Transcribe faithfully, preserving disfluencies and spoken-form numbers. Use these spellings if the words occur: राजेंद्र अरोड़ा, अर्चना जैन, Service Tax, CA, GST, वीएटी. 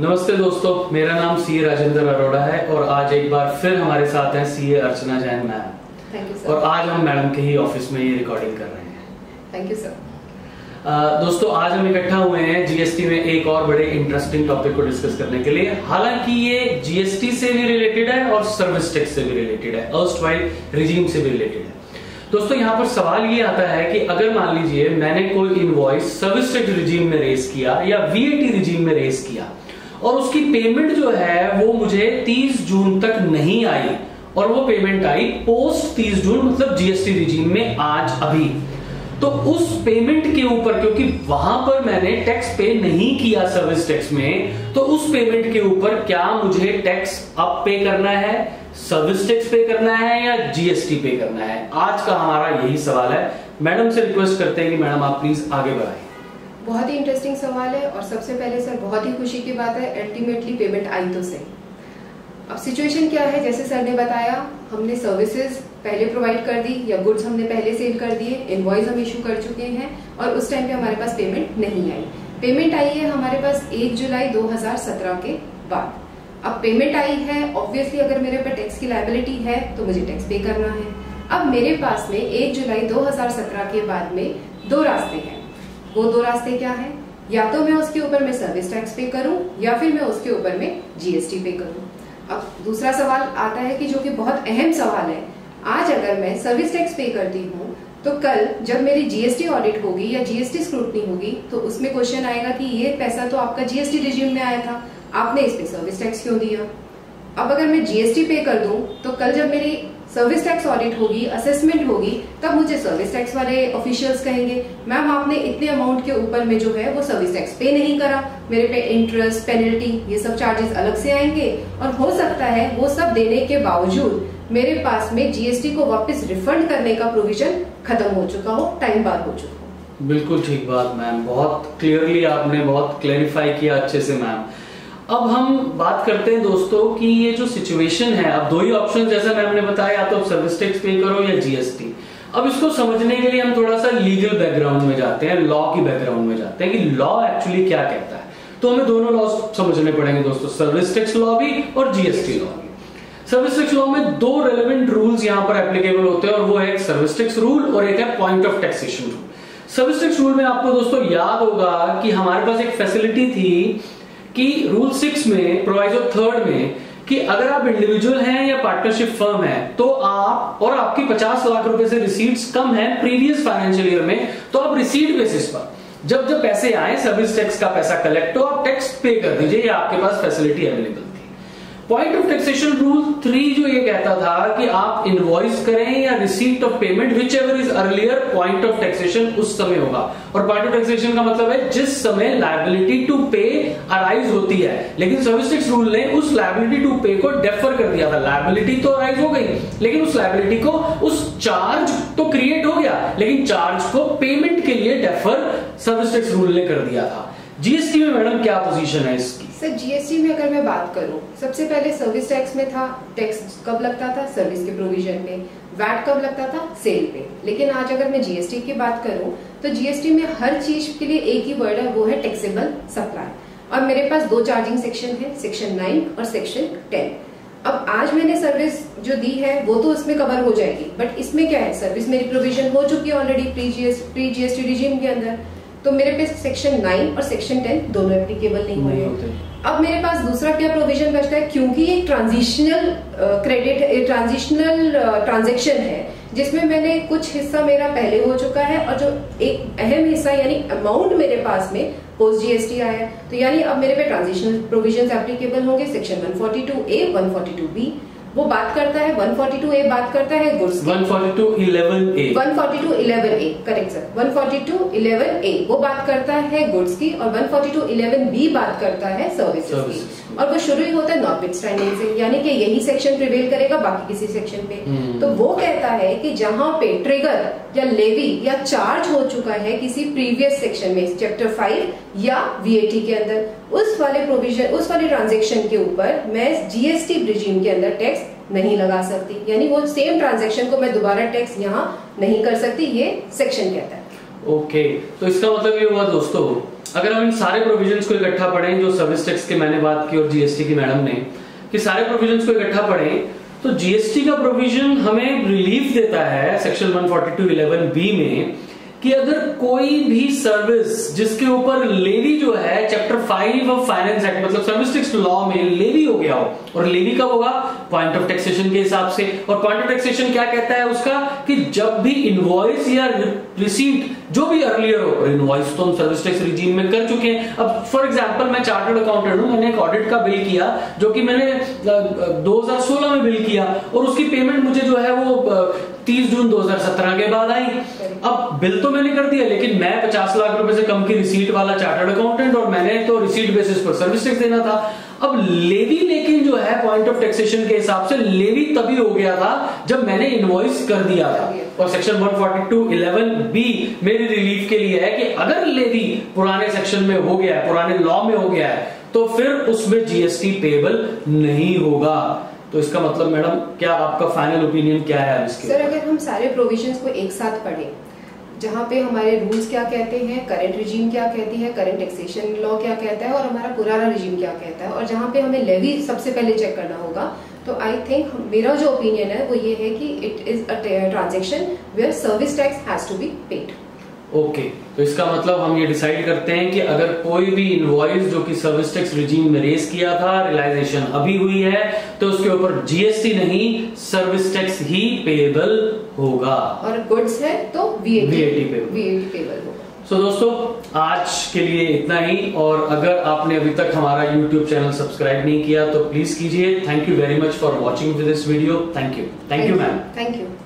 नमस्ते दोस्तों, मेरा नाम सीए राजेंद्र अरोड़ा है और आज एक बार फिर हमारे साथ हैं सीए अर्चना जैन मैम, और आज हम मैडम के ही ऑफिस में ये रिकॉर्डिंग कर रहे हैं। Thank you sir. दोस्तों, आज हम इकट्ठा हुए हैं जीएसटी में एक और बड़े इंटरेस्टिंग टॉपिक को डिस्कस करने के लिए। हालांकि ये जीएसटी से भी रिलेटेड है और सर्विस टैक्स से भी रिलेटेड है, अर्स्टवाइल रिजीम से भी रिलेटेड है। दोस्तों, यहाँ पर सवाल ये आता है कि अगर मान लीजिए मैंने कोई इनवॉइस सर्विस टैक्स रिजीम में रेस किया या वीएटी रिजीम में रेस किया और उसकी पेमेंट जो है वो मुझे तीस जून तक नहीं आई और वो पेमेंट आई पोस्ट तीस जून, मतलब जीएसटी रिजीम में आज अभी, तो उस पेमेंट के ऊपर, क्योंकि वहां पर मैंने टैक्स पे नहीं किया सर्विस टैक्स में, तो उस पेमेंट के ऊपर क्या मुझे टैक्स अब पे करना है, सर्विस टैक्स पे करना है या जीएसटी पे करना है? आज का हमारा यही सवाल है। मैडम से रिक्वेस्ट करते हैं कि मैडम आप प्लीज आगे बढ़ाएं। बहुत ही इंटरेस्टिंग सवाल है और सबसे पहले सर बहुत ही खुशी की बात है, अल्टीमेटली पेमेंट आई तो सही। अब सिचुएशन क्या है, जैसे सर ने बताया, हमने सर्विसेज पहले प्रोवाइड कर दी या गुड्स हमने पहले सेल कर दिए, इनवॉइस हम इशू कर चुके हैं और उस टाइम पे हमारे पास पेमेंट नहीं आई। पेमेंट आई है हमारे पास एक जुलाई दो हज़ार सत्रह के बाद। अब पेमेंट आई है, ऑब्वियसली अगर मेरे पर टैक्स की लायबिलिटी है तो मुझे टैक्स पे करना है। अब मेरे पास में एक जुलाई दो हज़ार सत्रह के बाद में दो रास्ते हैं। वो दो रास्ते क्या हैं? या तो मैं उसके ऊपर में सर्विस टैक्स पे करूं या फिर मैं उसके ऊपर में जीएसटी पे करूं। अब दूसरा सवाल आता है कि जो कि बहुत अहम सवाल है, आज अगर मैं सर्विस टैक्स पे करती हूं तो कल जब मेरी जीएसटी ऑडिट होगी या जीएसटी स्क्रूटनी होगी तो उसमें क्वेश्चन आएगा कि ये पैसा तो आपका जीएसटी रिज्यूम में आया था, आपने इस पे सर्विस टैक्स क्यों दिया? अब अगर मैं जीएसटी पे कर दूं तो कल जब मेरी सर्विस टैक्स ऑडिट होगी, असेसमेंट होगी, तब मुझे सर्विस टैक्स वाले ऑफिशियल्स कहेंगे, मैम आपने इतने अमाउंट के ऊपर में जो है वो सर्विस टैक्स पे नहीं करा, मेरे पे इंटरेस्ट, पेनल्टी, ये सब चार्जेस अलग से आएंगे और हो सकता है वो सब देने के बावजूद मेरे पास में जीएसटी को वापस रिफंड करने का प्रोविजन खत्म हो चुका हो, टाइम बार हो चुका हो। बिल्कुल ठीक बात मैम, बहुत क्लियरली आपने बहुत क्लैरिफाई किया अच्छे से मैम। अब हम बात करते हैं दोस्तों कि ये जो सिचुएशन है, अब दो ही ऑप्शन जैसा मैम ने बताया, या तो आप सर्विस टैक्स पे करो या जीएसटी। अब इसको समझने के लिए हम थोड़ा सा लीगल बैकग्राउंड में जाते हैं, लॉ की बैकग्राउंड में जाते हैं कि लॉ एक्चुअली क्या कहता है। तो हमें दोनों लॉ समझने पड़ेंगे दोस्तों, सर्विस टैक्स लॉ भी और जीएसटी लॉ भी। सर्विस टैक्स लॉ में दो रेलेवेंट रूल्स यहाँ पर एप्लीकेबल होते हैं और वो है सर्विस टैक्स रूल और एक है point of taxation rule. Service tax rule में आपको दोस्तों याद होगा कि हमारे पास एक फैसिलिटी थी कि रूल सिक्स में प्रोवाइजो थर्ड में कि अगर आप इंडिविजुअल हैं या पार्टनरशिप फर्म है तो आप और आपकी पचास लाख रुपए से रिसीट्स कम है प्रीवियस फाइनेंशियल ईयर में, तो आप रिसीट बेसिस पर जब जब पैसे आए सर्विस टैक्स का पैसा कलेक्ट हो आप टैक्स पे कर दीजिए, ये आपके पास फैसिलिटी अवेलेबल थी। Point of taxation rule three जो ये कहता था कि आप इनवॉइस करें या receipt of payment, whichever is earlier, point of taxation उस समय होगा। और पॉइंट ऑफ टैक्सेशन का मतलब है जिस समय लायबिलिटी टू पे अराइज होती है, लेकिन सर्विस टैक्स रूल ने उस लायबिलिटी टू पे को डेफर कर दिया था। लायबिलिटी तो अराइज हो गई लेकिन उस लायबिलिटी को, उस चार्ज तो क्रिएट हो गया लेकिन चार्ज को पेमेंट के लिए डेफर सर्विस टैक्स रूल ने कर दिया था। जीएसटी में मैडम क्या पोजीशन है इसकी? सर जीएसटी में अगर मैं बात करूं, सबसे पहले सर्विस टैक्स में था टैक्स कब लगता था सर्विस के प्रोविजन में, वैट कब लगता था सेल पे, लेकिन आज अगर मैं जीएसटी की बात करूं तो जीएसटी में हर चीज के लिए एक ही वर्ड है, वो है टैक्सेबल सप्लाई। और मेरे पास दो चार्जिंग सेक्शन है, सेक्शन नाइन और सेक्शन टेन। अब आज मैंने सर्विस जो दी है वो तो उसमें कवर हो जाएगी, बट इसमें क्या है, सर्विस मेरी प्रोविजन हो चुकी है ऑलरेडी प्री जीएसटी रिजीम के अंदर, तो मेरे पास सेक्शन नाइन और सेक्शन टेन दोनों एप्लीकेबल नहीं हुए। अब मेरे पास दूसरा क्या प्रोविजन बचता है, क्योंकि एक ट्रांजिशनल क्रेडिट, ट्रांजिशनल ट्रांजेक्शन है जिसमें मैंने कुछ हिस्सा मेरा पहले हो चुका है और जो एक अहम हिस्सा यानी अमाउंट मेरे पास में पोस्ट जीएसटी आया है, तो यानी अब मेरे पे ट्रांजिशनल प्रोविजन एप्लीकेबल होंगे, सेक्शन एक सौ बयालीस ए, एक सौ बयालीस बी। वो बात करता है एक सौ बयालीस ए बात करता है गुड्स, एक सौ बयालीस ग्यारह ए, करेक्ट सर, एक सौ बयालीस ग्यारह ए वो बात करता है गुड्स की और एक सौ बयालीस ग्यारह बी बात करता है सर्विसेज की, और वो शुरू ही होता है नॉट विथस्टैंडिंग से, यानी कि यही सेक्शन प्रिवेल करेगा बाकी किसी सेक्शन पे। तो वो कहता है कि जहां पे ट्रिगर या लेवी या चार्ज हो चुका है किसी प्रीवियस सेक्शन में, चैप्टर फाइव या वीएटी के अंदर, उस वाले प्रोविजन, उस वाले ट्रांजेक्शन के ऊपर मैं जीएसटी रिजीम के अंदर टैक्स नहीं लगा सकती, यानी वो सेम ट्रांजैक्शन को मैं दोबारा टैक्स यहाँ नहीं कर सकती, ये सेक्शन कहता है। ओके okay, तो इसका मतलब ये हुआ दोस्तों अगर हम इन सारे प्रोविजंस को इकट्ठा पढ़ें जो सर्विस टैक्स के मैंने बात की और जीएसटी की मैडम ने, कि सारे प्रोविजंस को इकट्ठा पढ़ें तो जीएसटी का प्रोविजन हमें रिलीफ देता है सेक्शन एक फोर टू इलेवन बी में कि अगर कोई भी सर्विस जिसके ऊपर लेवी जो है chapter five of finance act मतलब सर्विस टैक्स लॉ में लेवी हो गया हो, और लेवी कब होगा पॉइंट ऑफ टैक्सेशन के हिसाब से, और पॉइंट ऑफ टैक्सेशन क्या कहता है उसका कि जब भी इनवॉइस या रिसीट जो भी अर्लियर हो, इनवॉइस तो हम सर्विस टैक्स रिजीम में कर चुके हैं। अब फॉर एग्जाम्पल मैं चार्टर्ड अकाउंटेंट हूं, मैंने एक ऑडिट का बिल किया जो कि मैंने दो हजार सोलह में बिल किया और उसकी पेमेंट मुझे जो है वो तीस जून दो हजार सत्रह के बाद आई। अब बिल तो मैंने कर दिया लेकिन मैं पचास लाख रुपए से कम की रिसीट वाला चार्टर्ड अकाउंटेंट और मैंने तो रिसीट बेसिस पर सर्विस टैक्स देना था। अब लेवी लेकिन जो है पॉइंट ऑफ टैक्सेशन के हिसाब से लेवी तभी हो गया था जब मैंने इनवॉइस कर दिया था, और सेक्शन एक फोर टू इलेवन बी मेरी रिलीफ के लिए है कि अगर लेवी पुराने सेक्शन में हो गया है, पुराने लॉ में हो गया है, तो फिर उसमें जीएसटी पेबल नहीं होगा। तो इसका मतलब मैडम क्या आपका फाइनल ओपिनियन क्या है इसके? सर अगर हम सारे प्रोविजंस को एक साथ पढ़ें, जहाँ पे हमारे रूल्स क्या कहते हैं, करंट रिजीम क्या कहती है, करंट टैक्सेशन लॉ क्या कहता है और हमारा पुराना रिजीम क्या कहता है, और जहाँ पे हमें लेवी सबसे पहले चेक करना होगा, तो आई थिंक मेरा जो ओपिनियन है वो ये है कि it is a transaction where service tax has to be paid. Okay okay, तो इसका मतलब हम ये डिसाइड करते हैं कि अगर कोई भी इनवॉइस जो कि सर्विस टैक्स रिजीम में रेज किया था, रियलाइजेशन अभी हुई है, तो उसके ऊपर जीएसटी नहीं सर्विस टैक्स ही पेबल होगा, और गुड्स है तो वीएटी पेबल होगा। सो दोस्तों आज के लिए इतना ही, और अगर आपने अभी तक हमारा यूट्यूब चैनल सब्सक्राइब नहीं किया तो प्लीज कीजिए। Thank you very much for watching this video. Thank you thank you ma'am, thank you.